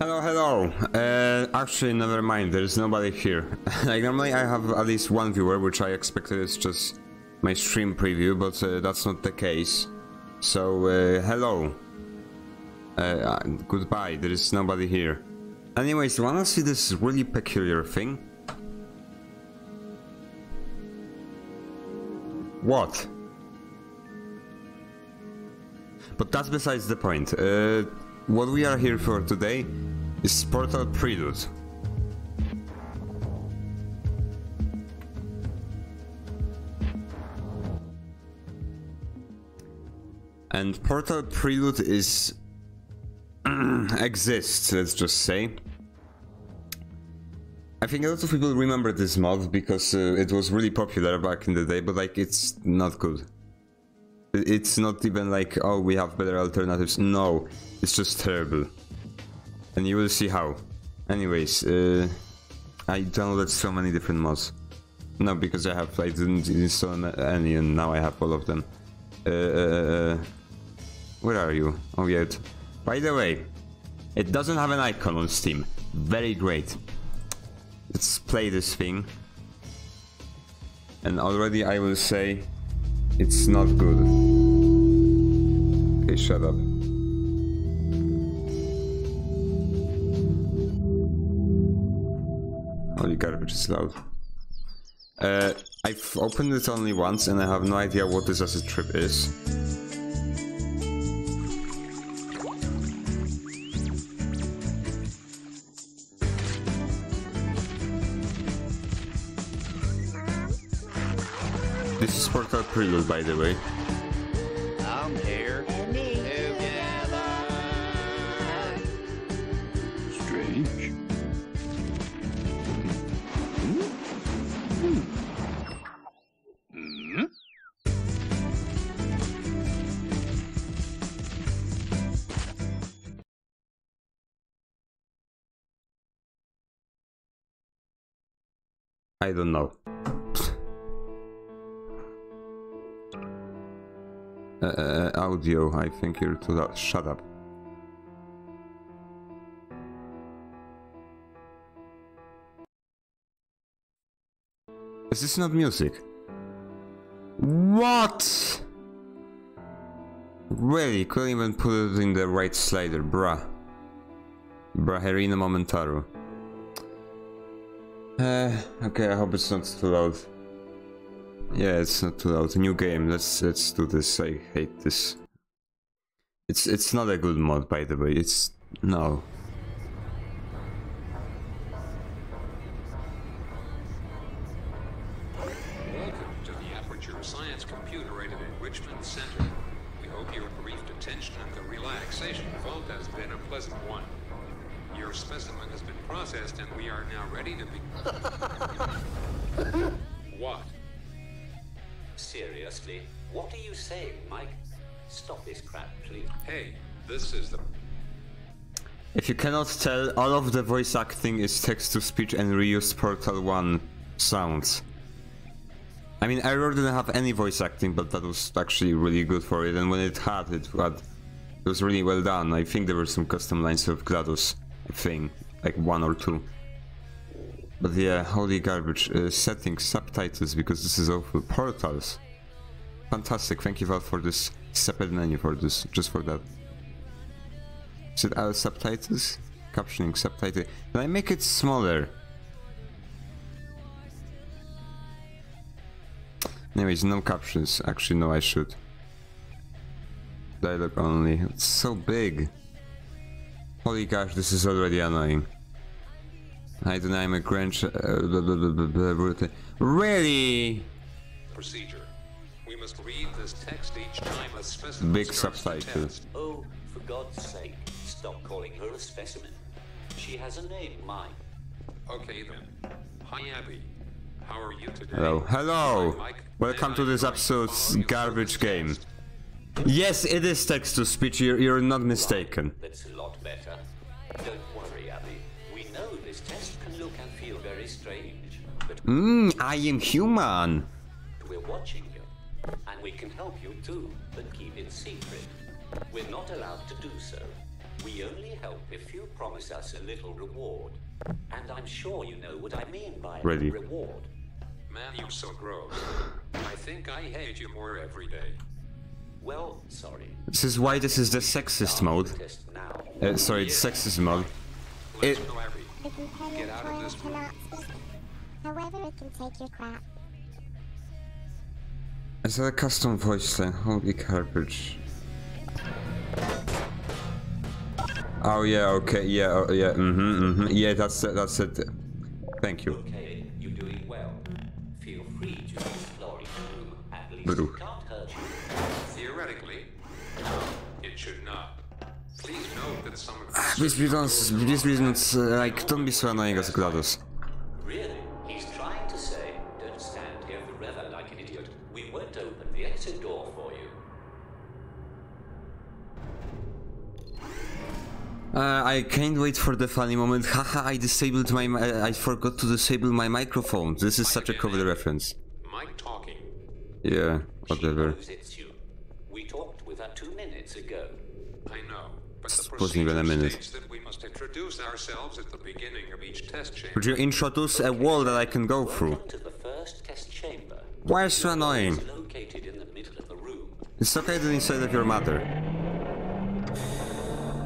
Hello, hello. Actually, never mind. There is nobody here. Like normally, I have at least one viewer, which I expected is just my stream preview, but that's not the case. So hello. Goodbye. There is nobody here. Anyways, wanna see this really peculiar thing? What? But that's besides the point. What we are here for today is Portal Prelude. And Portal Prelude is... exists, let's just say. I think a lot of people remember this mod because it was really popular back in the day, but like it's not good. It's not even like, oh, we have better alternatives. No, it's just terrible. And you will see how. Anyways, I downloaded so many different mods. No, because I didn't install any and now I have all of them. Where are you? Oh, yeah. By the way, it doesn't have an icon on Steam. Very great. Let's play this thing. And already I will say... it's not good. Okay, shut up. Holy garbage is loud. I've opened it only once and I have no idea what this as a trip is. This is Portal Prelude, by the way. I'm here and me together. Strange. Mm-hmm. I don't know. Audio, I think you're too loud. Shut up. Is this not music? What? Really? Couldn't even put it in the right slider, bruh. Braherina Momentaru. Okay, I hope it's not too loud. Yeah, it's not too loud. New game. Let's do this. I hate this. It's not a good mod, by the way. It's no. Welcome to the Aperture Science Computer-Aided Enrichment Center. We hope your brief detention at the relaxation vault has been a pleasant one. Your specimen has been processed, and we are now ready to be. What? Seriously, what are you saying, Mike? Stop this crap, please. Hey, this is the... If you cannot tell, all of the voice acting is text-to-speech and reused Portal 1 sounds. I mean, Error didn't have any voice acting, but that was actually really good for it, and when it was really well done. I think there were some custom lines of GLaDOS, I think, like one or two. But yeah, holy garbage. Settings, subtitles, because this is awful. Portals. Fantastic, thank you Val for this separate menu for this, just for that. Is it our subtitles? Captioning, subtitle. Can I make it smaller? Anyways, no captions. Actually, no, I should. Dialogue only. It's so big. Holy gosh, this is already annoying. I deny I'm a Grinch. Really? Procedure. We must read this text each time a specimen. Big subtitle. Oh, for God's sake, stop calling her a specimen. She has a name, Mike. Okay then. Hi Abby. How are you today? Hello. Hello. Hi, Mike. Welcome to this absolute garbage game. Yes, it is text to speech. You're not mistaken. That's a lot better. Don't worry, Abby. This test can look and feel very strange, but I am human. We're watching you, and we can help you too, but keep it secret. We're not allowed to do so. We only help if you promise us a little reward. And I'm sure you know what I mean by ready. Reward. Man, you're so gross. I think I hate you more every day. Well, sorry. This is why this is the sexist mode. Sorry, it's sexist mode. It... Get out of this mode. However, it can take your crap. Is that a custom voice then? Holy garbage. Oh yeah, okay, yeah, oh, yeah, yeah, that's it. Thank you. Okay, you're doing well. Feel free to explore the room, at least it can't hurt you. Theoretically, it should not. Please note that some of like, don't be so annoying as GLaDOS. Really? He's trying to say, don't stand here forever like an idiot. We won't open the exit door for you. I can't wait for the funny moment. Haha, I disabled my. I forgot to disable my microphone. This is such a COVID reference. Mike talking. Yeah, whatever. We talked with her 2 minutes ago. I know, but the procedure states that we must introduce ourselves at the beginning of each test chamber. Would you introduce a wall that I can go through? Welcome to the first test chamber. Why is so annoying? It's located in the middle of the room. It's located inside of your mother.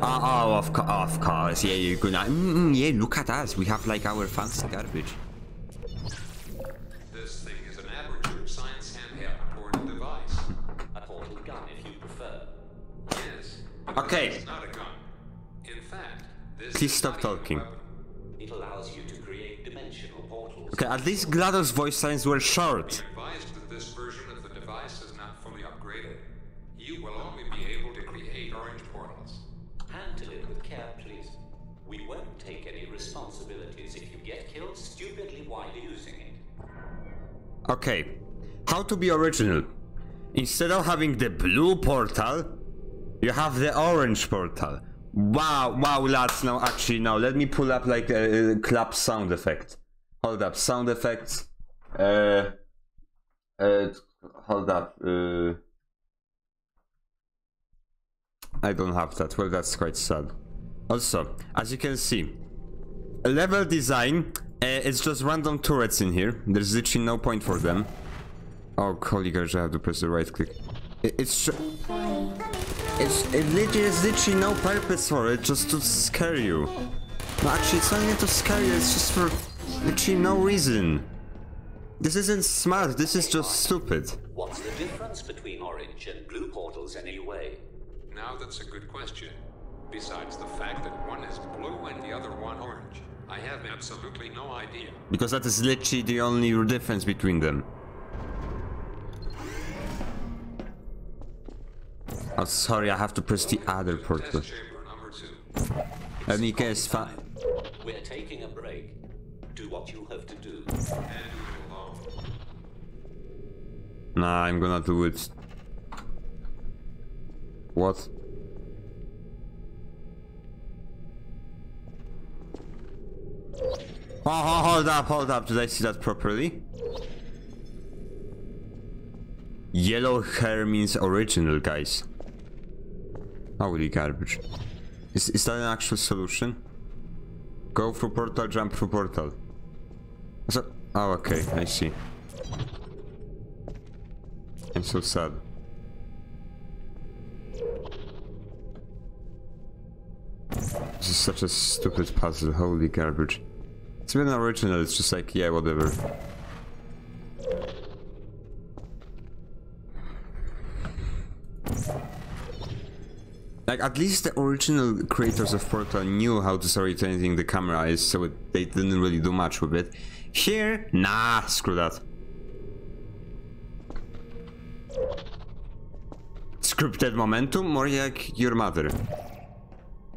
Oh, of course, yeah, you're gonna... yeah, look at us, we have, like, our fancy garbage. This thing is an aperture science handheld portal device. A portal gun, if you prefer. Yes, but okay. It's not a gun. In fact, this please stop talking. It allows you to create dimensional portals. Okay, at least GLaDOS voice signs were short. Be advised that this version of the device is not fully upgraded. You will only be able to create orange portals. Handle it with care, please. We won't take any responsibilities if you get killed stupidly while using it. Okay. How to be original? Instead of having the blue portal, you have the orange portal. Wow, wow, lads. Now, actually, now, let me pull up, like, a clap sound effect. Hold up, sound effects. Hold up, I don't have that. Well, that's quite sad. Also, as you can see, level design, it's just random turrets in here. There's literally no point for them. Oh, holy gosh, I have to press the right click. It's literally no purpose for it, just to scare you. No, actually, it's not even to scare you, it's just for literally no reason. This isn't smart, this is just stupid. What's the difference between orange and blue portals anyway? Now that's a good question. Besides the fact that one is blue and the other one orange, I have absolutely no idea. Because that is literally the only difference between them. Oh, sorry, I have to press the other portal. Let me guess, fine. We're taking a break. Do what you have to do. And do it alone. Nah, I'm gonna do it. What? Oh, hold up, did I see that properly? Yellow hair means original, guys. Holy garbage. Is that an actual solution? Go through portal, jump through portal. So, oh, okay, I see. I'm so sad. This is such a stupid puzzle, holy garbage. It's been original, it's just like, yeah, whatever. Like, at least the original creators of Portal knew how to orient anything the camera is, so they didn't really do much with it. Here? Nah, screw that. Scripted momentum, more like your mother.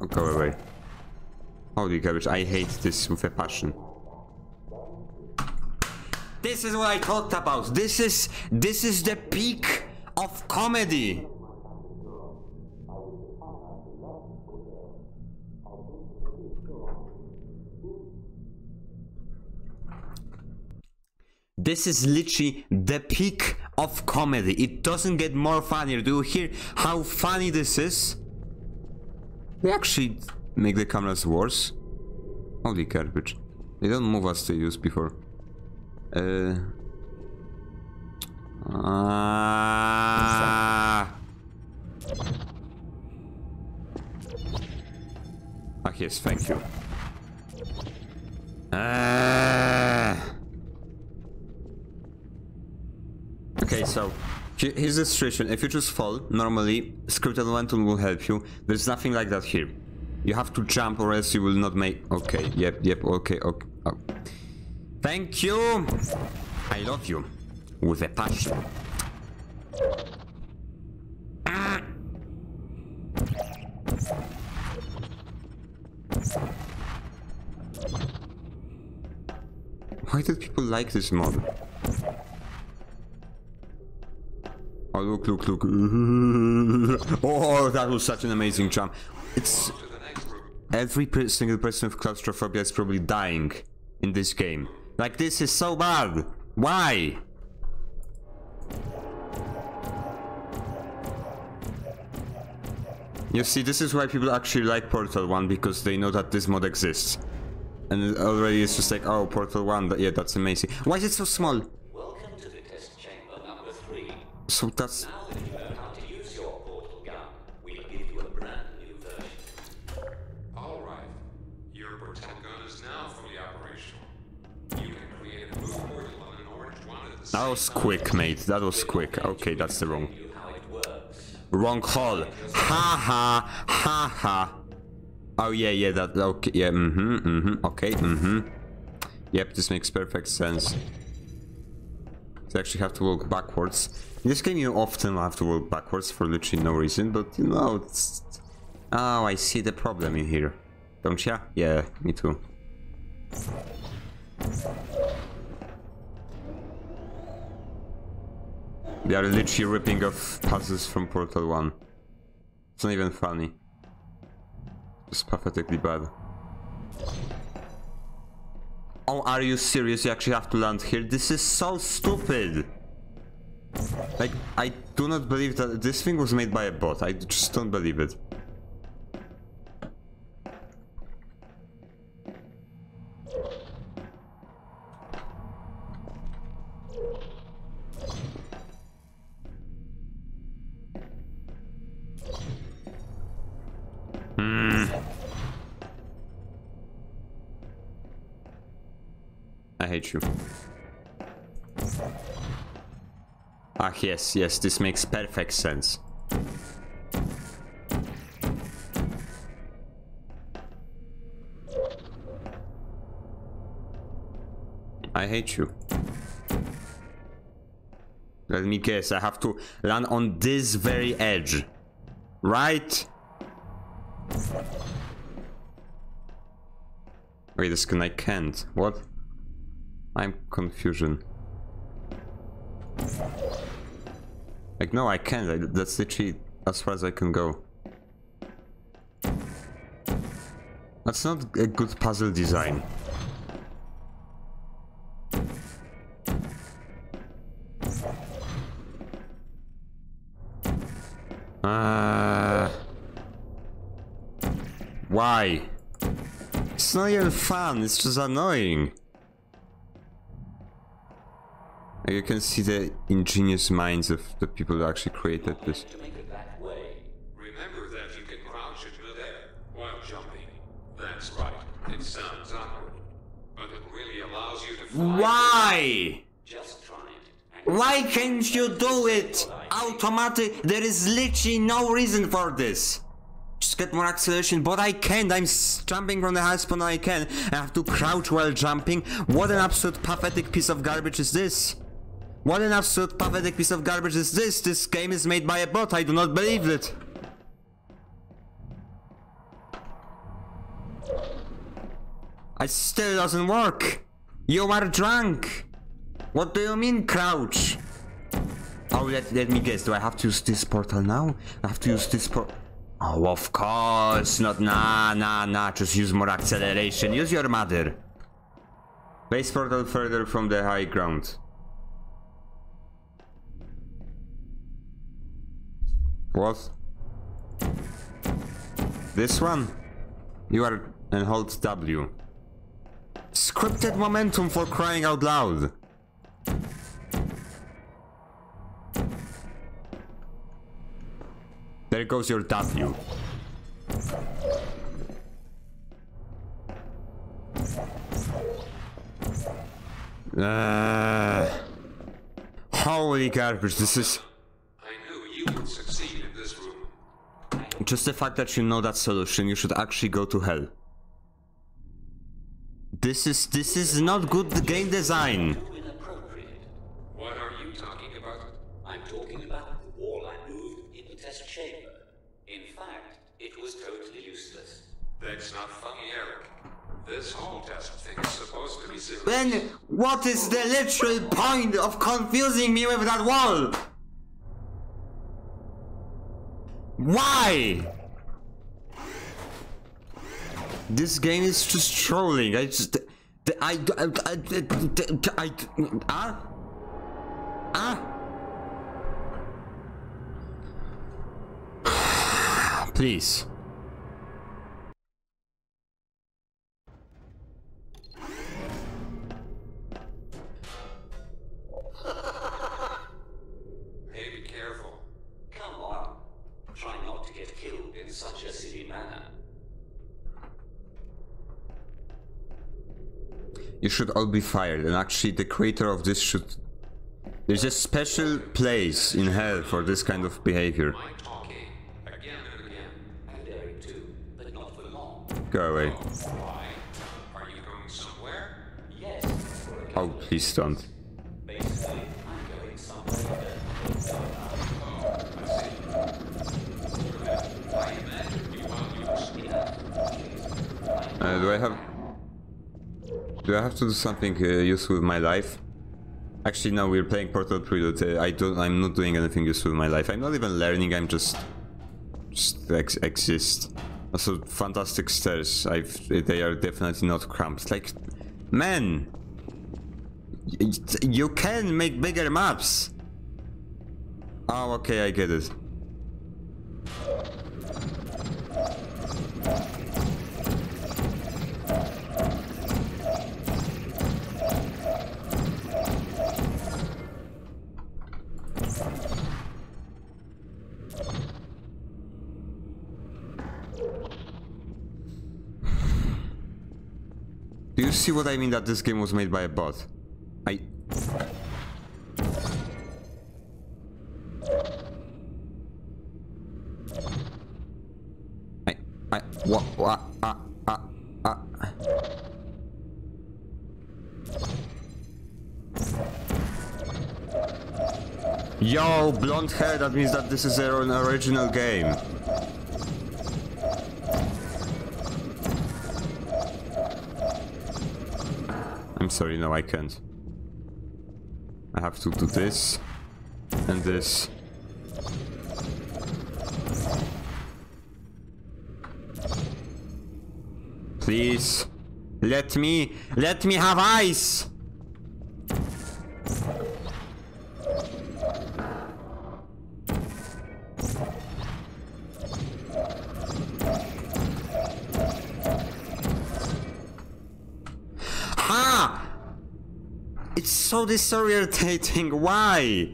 Oh, go away. Holy garbage, I hate this with a passion. This is what I talked about. This is the peak of comedy. This is literally the peak of comedy. It doesn't get more funnier. Do you hear how funny this is? They actually make the cameras worse. Holy garbage. They don't move as they used before. Ah, yes, thank you. Okay, so here's the situation. If you just fall, normally scripted momentum will help you. There's nothing like that here. You have to jump or else you will not make... Okay, yep, okay. Oh. Thank you! I love you. With a passion. Ah. Why do people like this mod? Oh, look. Oh, that was such an amazing jump. It's... Every single person with claustrophobia is probably dying in this game. Like, this is so bad. Why? You see, this is why people actually like Portal 1, because they know that this mod exists. And already it's just like, oh, Portal 1, yeah, that's amazing. Why is it so small? Welcome to the test chamber number 3. So that's... Now that you know how to use your portal gun, we'll give you a brand new version. Alright, your portal gun is now fully operational. You can create a blue portal and an orange one at the same time. That was quick, mate, that was quick. Okay, that's the wrong. Wrong hole. Ha ha, ha ha. Oh yeah, that, okay, yeah, okay, Yep, this makes perfect sense. You actually have to walk backwards. In this game you often have to walk backwards for literally no reason, but you know, it's... Oh, I see the problem in here. Don't ya? Yeah, me too. They are literally ripping off puzzles from Portal 1. It's not even funny. It's pathetically bad. Oh, are you serious? You actually have to land here? This is so stupid! Like, I do not believe that this thing was made by a bot. I just don't believe it. I hate you. Ah, yes, this makes perfect sense. I hate you. Let me guess, I have to land on this very edge. Right? Wait a second, I can't. What? I'm confusion. Like, no, I can't. That's literally as far as I can go. That's not a good puzzle design. Why? It's not even fun, it's just annoying. You can see the ingenious minds of the people that actually created this. Remember that you can crouch into there while jumping. That's right. It sounds awkward, but it really allows you to fly. Why? Just try it. Why can't you do it? Automatic. There is literally no reason for this. Just get more acceleration, but I can't. I'm jumping from the highest point I can. I have to crouch while jumping. What an absolute pathetic piece of garbage is this? What an absolute pathetic piece of garbage is this? This game is made by a bot, I do not believe it. It still doesn't work. You are drunk. What do you mean, crouch? Oh, let me guess, do I have to use this portal now? I have to use this portal. Oh, of course, not, nah, just use more acceleration, use your mother. Base portal further from the high ground. What? This one? You are... and hold W. Scripted momentum, for crying out loud! There goes your W. Holy garbage, this is... I knew you would succeed in this room. Just the fact that you know that solution, you should actually go to hell. This is not good game design. What are you talking about? I'm talking about the wall I moved in the test chamber. In fact, it was totally useless. That's not funny, Eric. This whole test thing is supposed to be serious. Then what is the literal point of confusing me with that wall? Why? This game is just trolling. Please. You should all be fired, and actually the creator of this should... There's a special place in hell for this kind of behavior. Go away. Oh, please don't. Do I have to do something useful with my life? Actually, no, we're playing Portal Prelude. I'm not doing anything useful with my life. I'm not even learning, I'm just exist. Also, fantastic stairs. They are definitely not cramped. Like, man! You can make bigger maps! Oh, okay, I get it. Do you see what I mean, that this game was made by a bot? Yo, blonde hair, that means that this is an original game. I'm sorry, no, I can't. I have to do this and this. Please, let me have ice. So disorientating, why?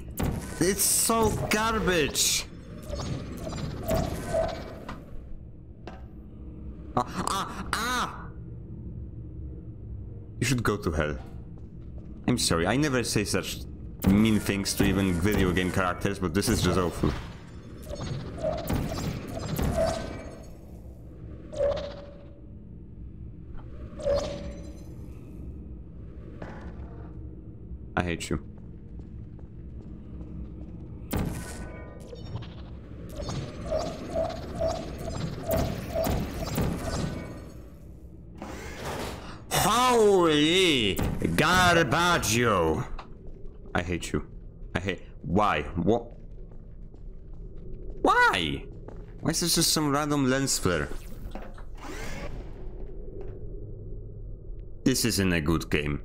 It's so garbage. You should go to hell. I'm sorry, I never say such mean things to even video game characters, but this is just awful. I hate you. Holy garbaggio! I hate you. Why? What? Why? Why is this just some random lens flare? This isn't a good game.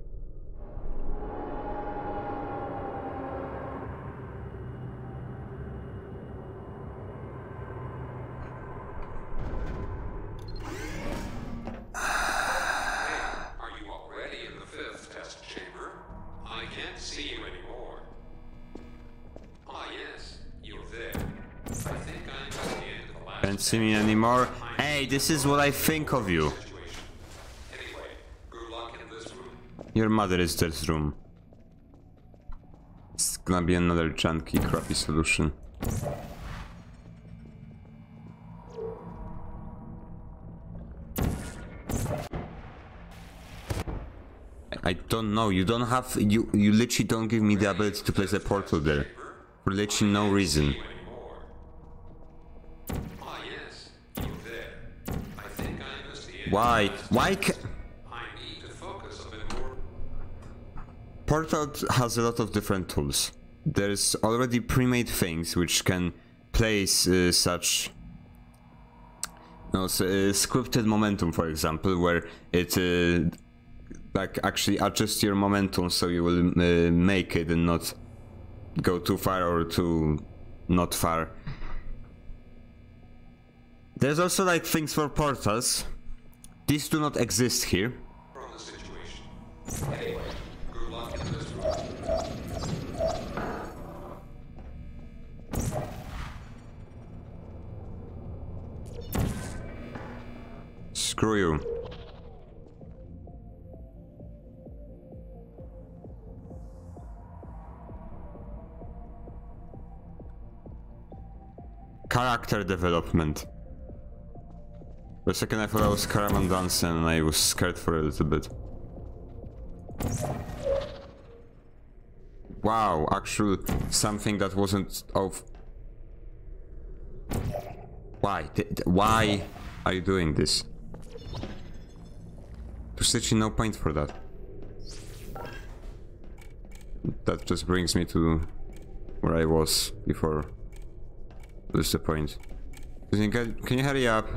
see me anymore. Hey, this is what I think of you. Your mother is this room. It's gonna be another junky, crappy solution. I don't know, you don't have, you literally don't give me the ability to place a portal there. For literally no reason. Why? Why can... Portal has a lot of different tools. There's already pre-made things which can place such... scripted momentum, for example, where it... like actually adjust your momentum so you will make it and not go too far or too not far. There's also like things for portals. These do not exist here. Screw you. Character development. For a second I thought I was Karaman dancing and I was scared for a little bit. Wow, actual something that wasn't of... Why? Why are you doing this? There's literally no point for that. That just brings me to where I was before. That's the point. Can you hurry up?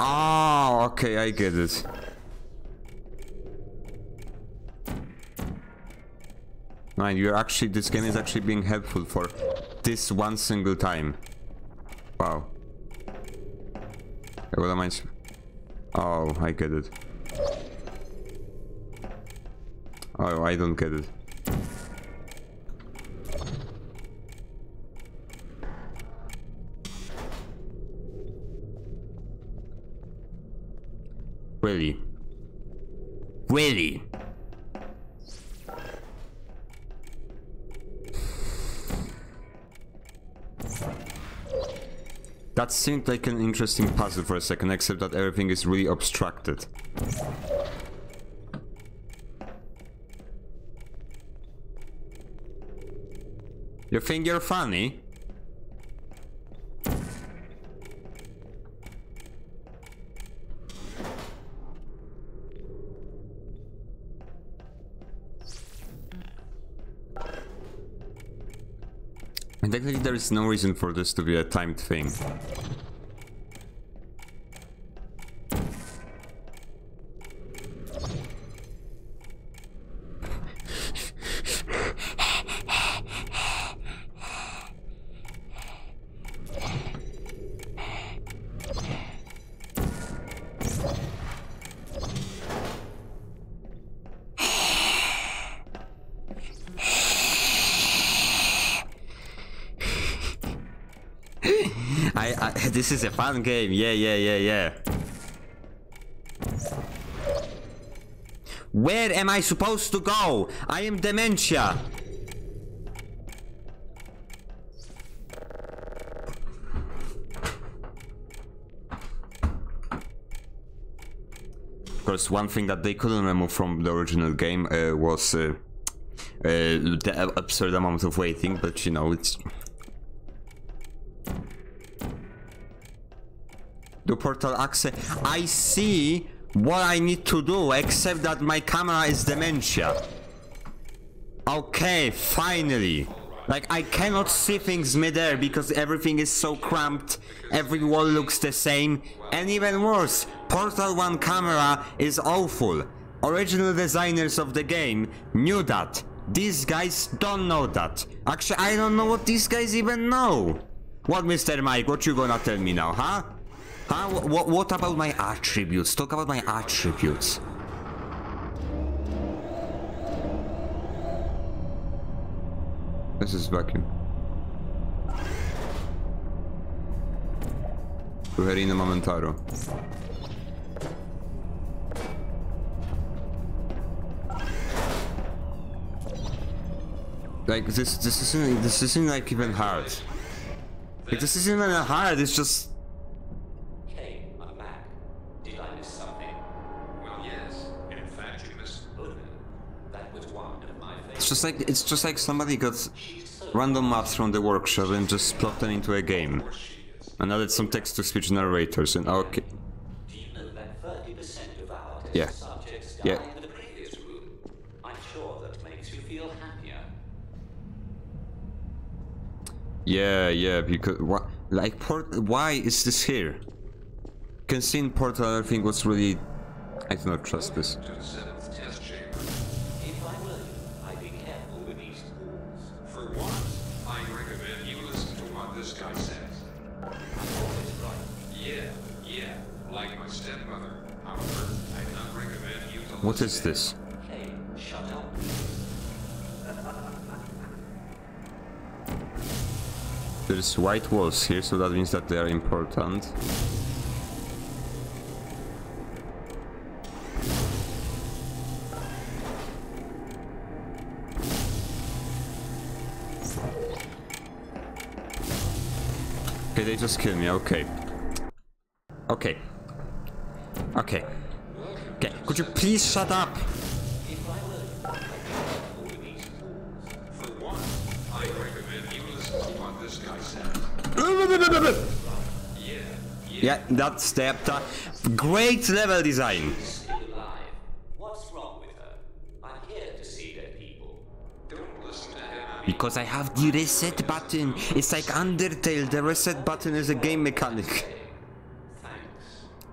Oh, okay, I get it. Man, you're actually, this game is actually being helpful for this one single time. Wow. What am I? Oh, I get it. Oh, I don't get it. Really? Really? That seemed like an interesting puzzle for a second, except that everything is really obstructed. You think you're funny? And technically there is no reason for this to be a timed thing. This is a fun game, yeah. Where am I supposed to go? I am dementia. Of course, one thing that they couldn't remove from the original game was the absurd amount of waiting, but you know, it's... The portal access. I see what I need to do, except that my camera is dementia. Okay, finally. Like, I cannot see things midair because everything is so cramped. Every wall looks the same. And even worse, Portal 1 camera is awful. Original designers of the game knew that. These guys don't know that. Actually, I don't know what these guys even know. What, Mr. Mike? What you gonna tell me now, huh? Huh? What about my attributes? Talk about my attributes. This is vacuum. Poverina momentaro. Like this isn't like even hard. Like this isn't even hard. It's just. Hey, I'm back. Did I miss something? Well, yes. In fact, you missed Boomin. That was one of my favorites. It's just like somebody got random maps from the workshop and just plopped them into a game, and added some text-to-speech narrators. And okay. Do you know that 30% of our test subjects died in the previous room? I'm sure that makes you feel happier. Yeah, because what, like, why is this here? You can see in Portal everything was really. I do not trust this. If I were you, I'd be careful with these tools. For once, I recommend you listen to what this guy says. I'm always right. Yeah, like my stepmother. However, I do not recommend you to. What is this? Hey, shut up. There's white walls here, so that means that they are important. Okay, they just killed me, okay, could you please shut up? Yeah, that's the great level design. What's wrong with her? I'm here to see dead people. Don't listen to him. Because I have the reset button. It's like Undertale. The reset button is a game mechanic. Thanks.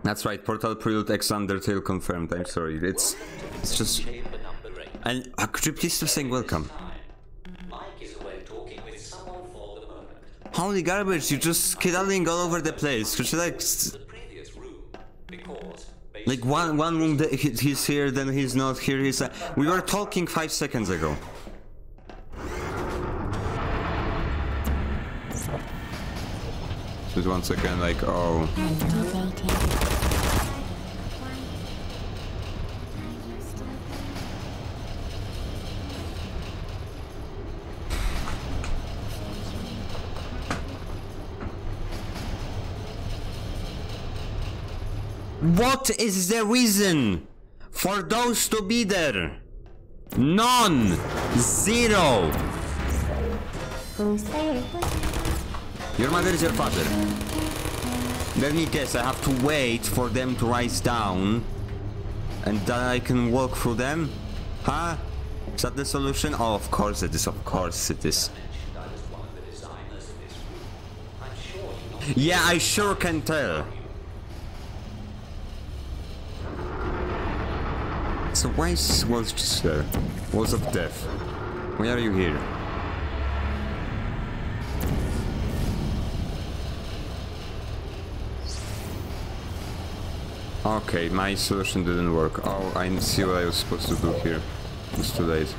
That's right. Portal Prelude x Undertale confirmed. I'm sorry. It's just. And could you please stop saying welcome? Holy garbage, you're just skedaddling all over the place. Could you like one room that he's here, then he's not here, he's we were talking 5 seconds ago. Just once again, like, oh. What is the reason for those to be there? None! Zero! Your mother is your father. Let me guess, I have to wait for them to rise down and then I can walk through them? Huh? Is that the solution? Oh, of course it is, of course it is. Yeah, I sure can tell. So why is walls just there? Walls of death. Why are you here? Okay, my solution didn't work. Oh, I didn't see what I was supposed to do here. It's too late.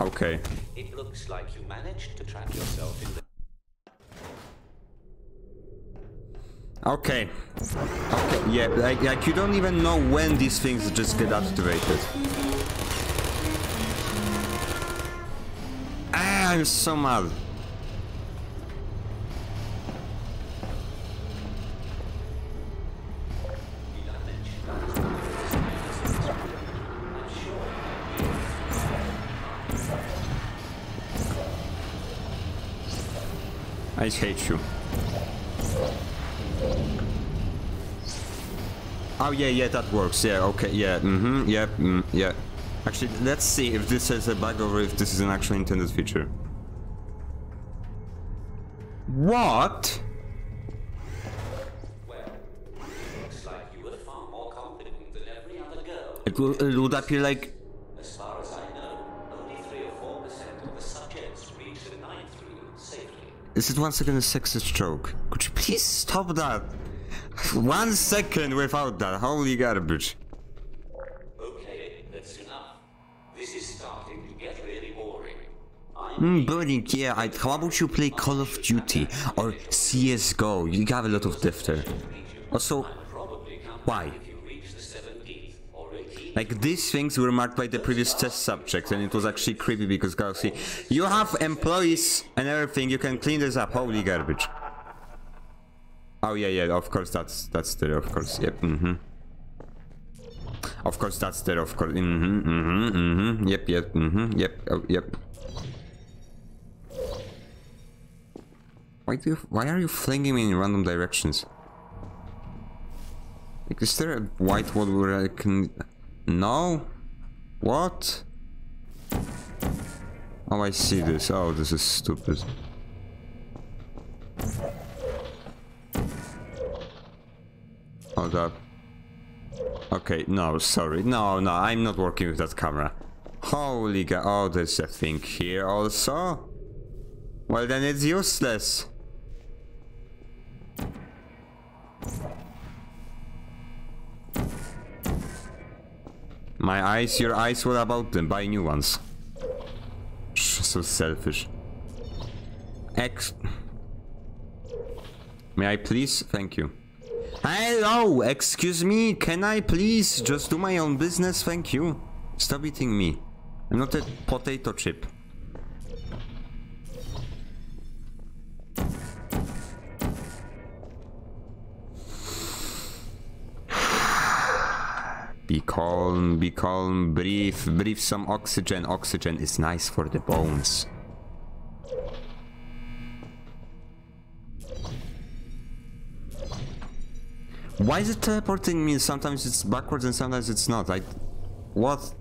Okay. It looks like you managed to trap yourself in the. Okay, yeah, like you don't even know when these things just get activated. Ah, I'm so mad. I hate you. Oh yeah, that works. Yeah, okay, yeah, yeah. Actually, let's see if this is a bug or if this is an actual intended feature. What? Well, it looks like you were far more confident than every other girl. It would appear like. As far This is once again a sexist joke. Could you please stop that? 1 second without that. Holy garbage. Okay, that's enough. This is starting to get really boring. Boring, yeah. How about you play Call of Duty or CSGO? You have a lot of depth there. Also, why? Like, these things were marked by the previous test subject, and it was actually creepy because Galaxy, you have employees and everything, you can clean this up. Holy garbage. Oh yeah, yeah, of course, that's there, of course, yep, mm-hmm. Of course, that's there, of course, mm-hmm, mm-hmm, mm-hmm, yep, yep, mm-hmm, yep, oh, yep. Why are you flinging me in random directions? Like, is there a white wall where I can... No? What? Oh, I see this. Oh, this is stupid. Oh, that... Okay, no, sorry. No, no, I'm not working with that camera. Holy God. Oh, there's a thing here also? Well, then it's useless. My eyes, your eyes, what about them? Buy new ones. So selfish. X. May I please? Thank you. Hello! Excuse me, can I please just do my own business? Thank you. Stop eating me. I'm not a potato chip. Be calm, breathe some oxygen. Oxygen is nice for the bones. Why is it teleporting me? Sometimes it's backwards and sometimes it's not. Like, what?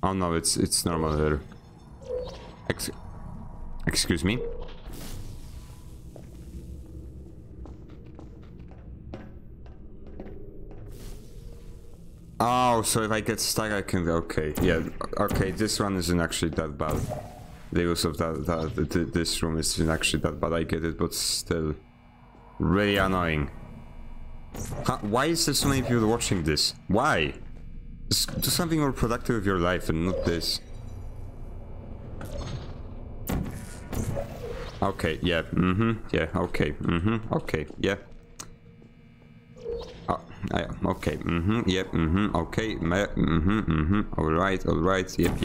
Oh no, it's normal here. Excuse me? Oh, so if I get stuck I can... Okay, yeah. Okay, this one isn't actually that bad. The use of this room isn't actually that bad, I get it, but still... Really annoying. Huh, why is there so many people watching this? Why? Just do something more productive with your life and not this. Okay, yeah, mm-hmm, yeah, okay, mm-hmm, okay, yeah. Oh, okay, mm-hmm, yeah, mm-hmm, okay, mm-hmm, mm-hmm, alright, yep.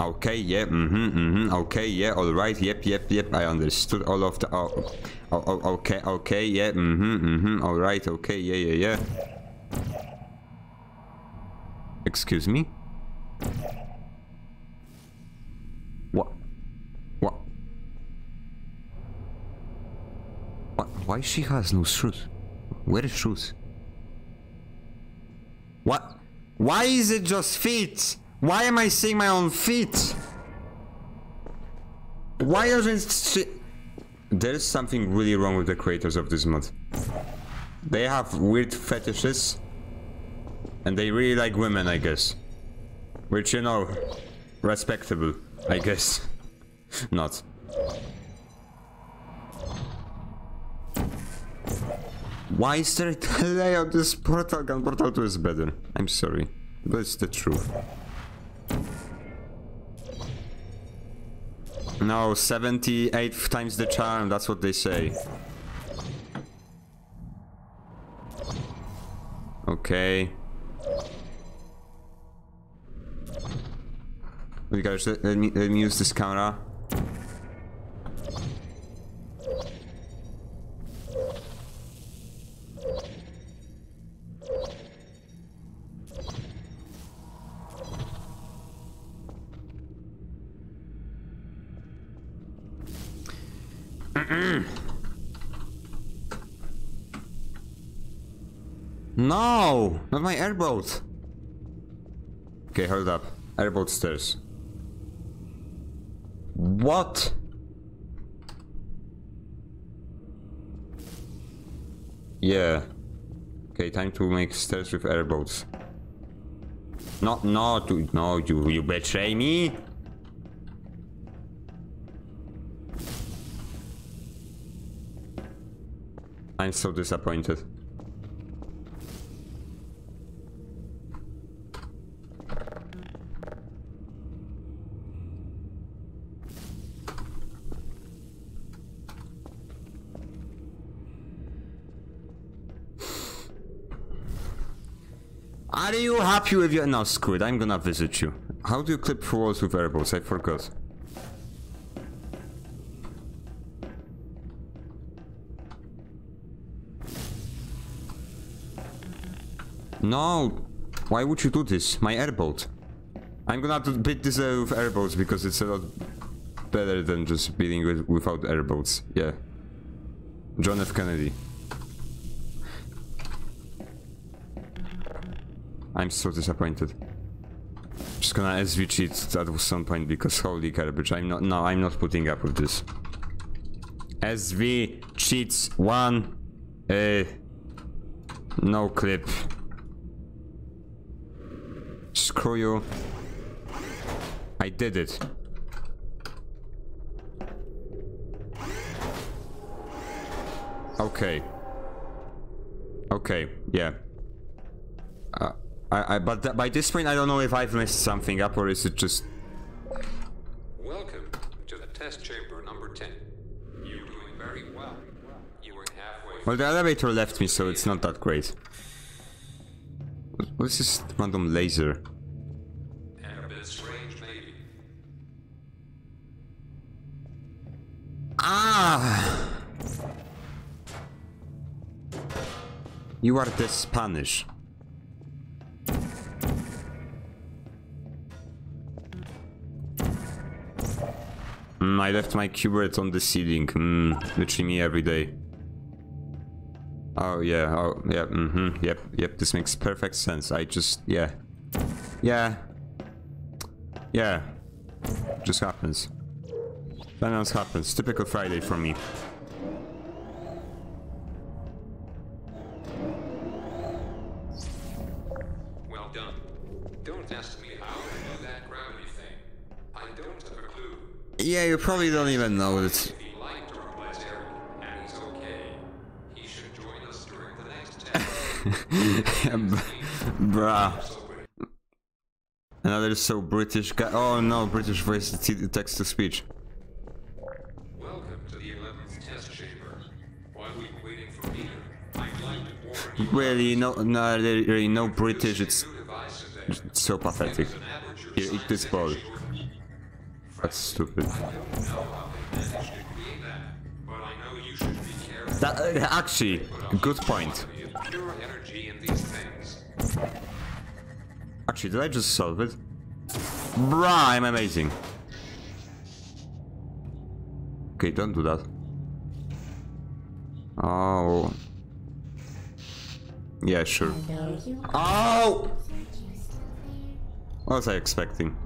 Okay, yeah, mm-hmm, okay, yeah, alright, yep, I understood all of the... Oh, okay, yeah, mm-hmm, alright, okay, yeah. Excuse me? What? Why she has no shoes? Where is shoes? What? Why is it just feet? Why am I seeing my own feet? Why isn't it... There's something really wrong with the creators of this mod. They have weird fetishes. And they really like women, I guess. Which, you know, respectable, I guess. Not. Why is there a delay on this portal gun? Portal 2 is better. I'm sorry. But it's the truth. No, 78 times the charm, that's what they say. Okay. You guys, let me use this camera. No! Not my airboat! Okay, hold up. Airboat stairs. What? Yeah. Okay, time to make stairs with airboats. No, you betray me? I'm so disappointed. Are you happy with your... No, screw it, I'm gonna visit you. How do you clip through walls with airboats? I forgot. No! Why would you do this? My airboat. I'm gonna beat this with airboats because it's a lot better than just beating it without airboats. Yeah. John F. Kennedy. I'm so disappointed. I'm just gonna SV cheat at some point because holy garbage, I'm not putting up with this. SV cheats one. No clip. Screw you. I did it. Okay. Okay, yeah. But by this point I don't know if I've messed something up or is it just... Welcome to the test chamber number 10. You're doing very well. You were halfway... Well, the elevator left me, so it's not that great. What's this random laser? And a bit strange, maybe. Ah! You are the Spanish. I left my cubert on the ceiling, literally me every day. Oh yeah, yep, this makes perfect sense, yeah, just happens. That else happens, typical Friday for me. Well done, don't ask me how to do that gravity thing, I don't have a clue. Yeah, you probably don't even know it. Bruh. Another so British guy. Oh no, British voice text to speech. Welcome to the 11th test chamber. While we were waiting for Peter, I'd like to warn you. Really, no British. It's so pathetic. Here, eat this ball. That's stupid. That, actually, good point. Actually, did I just solve it? Bruh, I'm amazing. Okay, don't do that. Oh. Yeah, sure. Oh! What was I expecting?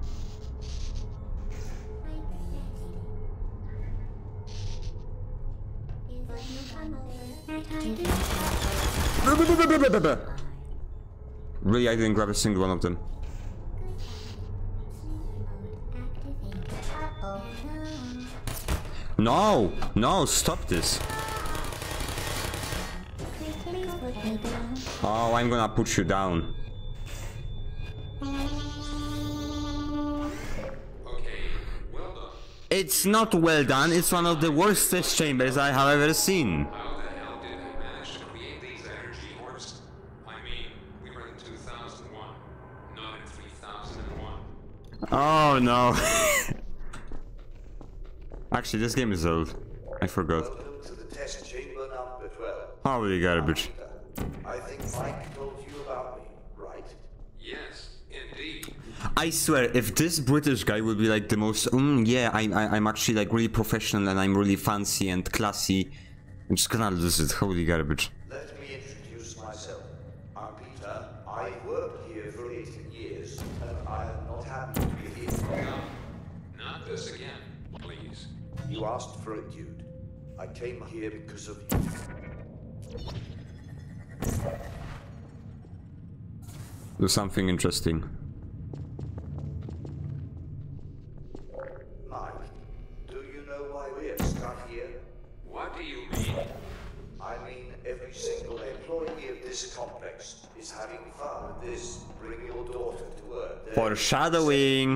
Really, I didn't grab a single one of them. No! No, stop this! Oh, I'm gonna put you down. It's not well done, it's one of the worst test chambers I have ever seen. Oh no! Actually, this game is old. I forgot. Welcome to the test chamber number 12. Holy garbage! I think Mike told you about me, right? Yes, indeed. I swear, if this British guy would be like the most, yeah, I'm actually like really professional and I'm really fancy and classy, I'm just gonna lose it. Holy garbage! Let me introduce myself. I last Prelude. I came here because of you. Do something interesting. Mike, do you know why we're stuck here? What do you mean? I mean, every single employee of this complex is having fun with this. Bring your daughter to work. Foreshadowing!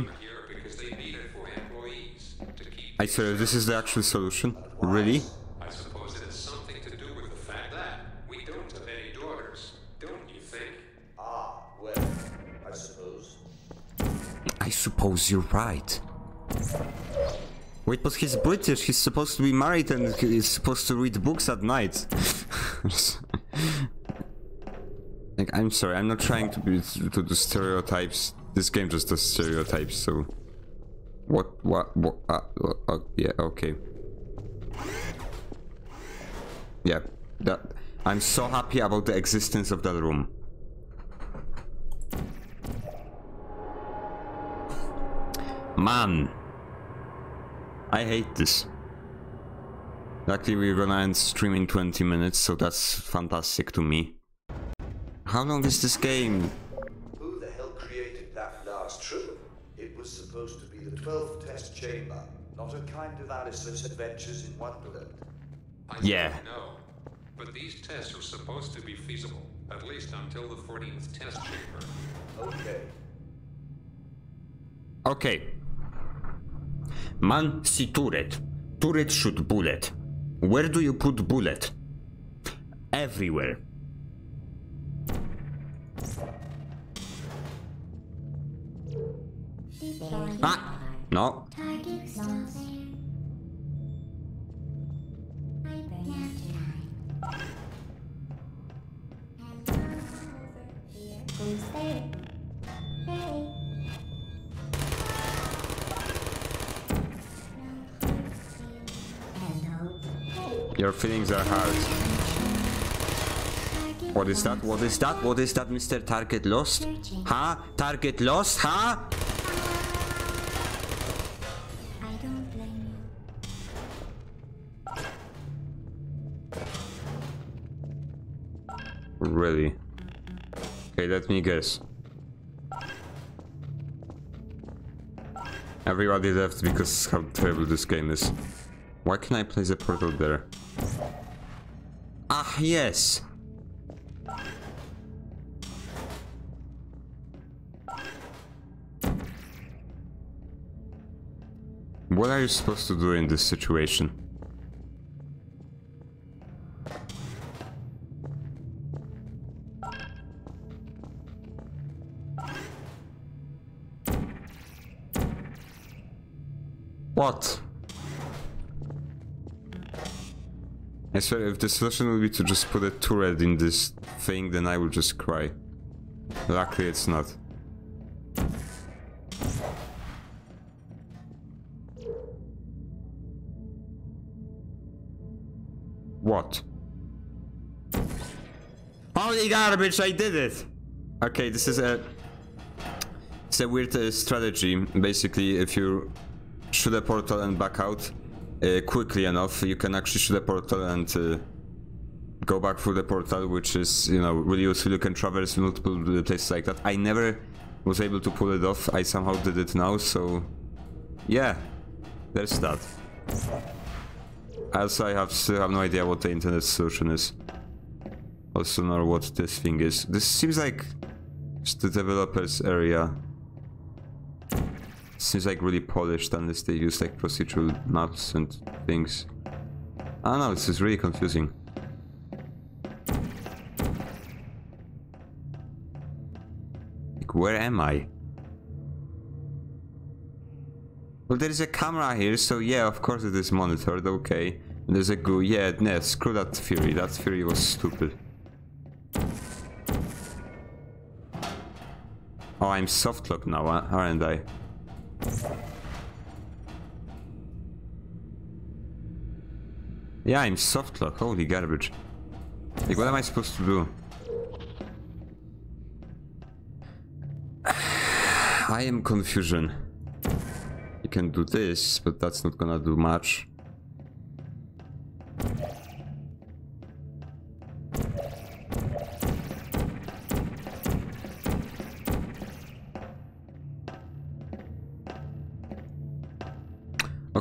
I swear, this is the actual solution. Really? I suppose it has something to do with the fact that we don't have any daughters, don't you think? Ah, well, I suppose. I suppose you're right. Wait, but he's British, he's supposed to be married and he's supposed to read books at night. Like, I'm sorry, I'm not trying to do stereotypes. This game just does stereotypes, so... What, yeah, okay. Yeah, that... I'm so happy about the existence of that room. Man! I hate this. Luckily we're gonna end stream in 20 minutes, so that's fantastic to me. How long is this game? Who the hell created that last room? It was supposed to be the 12th test chamber, not a kind of Alice's Adventures in Wonderland. Yeah. I know, but these tests are supposed to be feasible, at least until the 14th test chamber. Okay. Okay. Man, see turret. Turret shoot bullet. Where do you put bullet? Everywhere. Ah! No. Your feelings are hard. What is that? What is that? What is that, Mr. Target lost? Huh? Target lost? Huh? I don't blame you. Really? Okay, let me guess. Everybody left because how terrible this game is. Why can I place a portal there? Ah, yes! What are you supposed to do in this situation? What? I swear, if the solution would be to just put a turret in this thing, then I would just cry. Luckily, it's not. What? Holy garbage, I did it! Okay, this is a... It's a weird strategy. Basically, if you shoot a portal and back out, quickly enough, you can actually shoot the portal and go back through the portal, which is, you know, really useful. You can traverse multiple places like that. I never was able to pull it off. I somehow did it now, so yeah, there's that. Also, I still have no idea what the internet solution is. Also, nor what this thing is. This seems like it's the developer's area. Seems like really polished unless they use like procedural maps and things. I don't know, this is really confusing. Like, where am I? Well, there is a camera here, so yeah, of course it is monitored, okay. And there's a goo, yeah, no, screw that theory. That theory was stupid. Oh, I'm softlocked now, aren't I? Yeah, I'm softlock. Holy garbage. Like, what am I supposed to do? I am confusion. You can do this, but that's not gonna do much.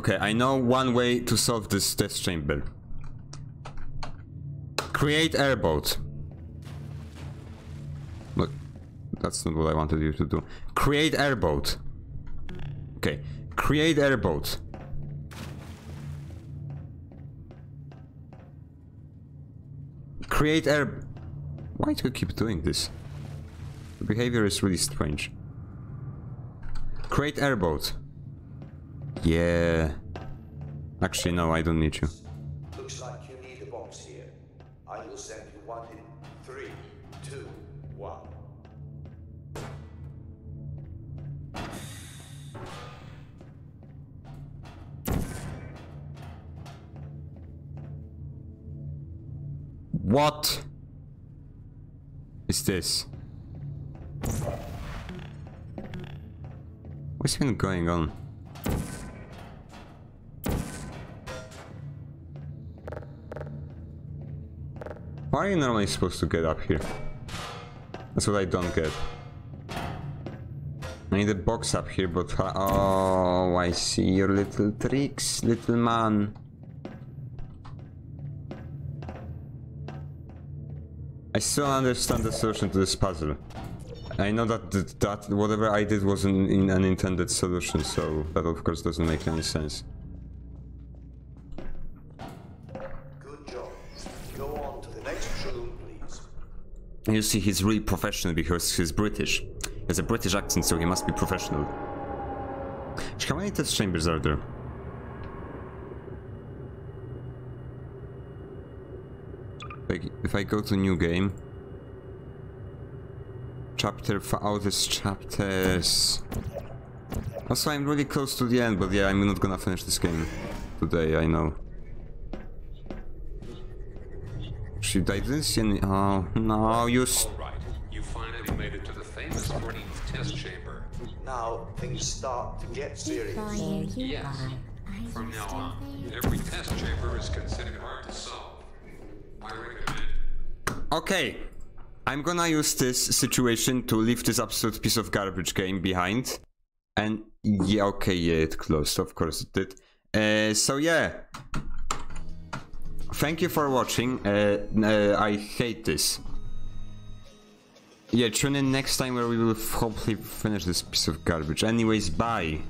Okay, I know one way to solve this test chamber. Create airboat. Look, that's not what I wanted you to do. Create airboat. Okay, create airboat. Create air... Why do you keep doing this? The behavior is really strange. Create airboat. Yeah. Actually, no, I don't need you. Looks like you need a box here. I will send you one in 3, 2, 1. What is this? What's even going on? Why are you normally supposed to get up here? That's what I don't get. I need a box up here, but... Oh, I see your little tricks, little man. I still don't understand the solution to this puzzle. I know that, whatever I did wasn't in an intended solution, so that of course doesn't make any sense. You see, he's really professional because he's British. He has a British accent, so he must be professional. How many test chambers are there? Like, if I go to new game... Chapter for all these chapters... Also, I'm really close to the end, but yeah, I'm not gonna finish this game today, I know. Should I didn't see any... Oh, no, you... Alright, you finally made it to the famous Green's test chamber. Now, things start to get serious. Yes. From now on, every test chamber is considered hard to solve. I recommend it. Okay. I'm gonna use this situation to leave this absolute piece of garbage game behind. And... Yeah, okay, yeah, it closed. Of course it did. So yeah. Thank you for watching, I hate this. Yeah, tune in next time where we will hopefully finish this piece of garbage. Anyways, bye!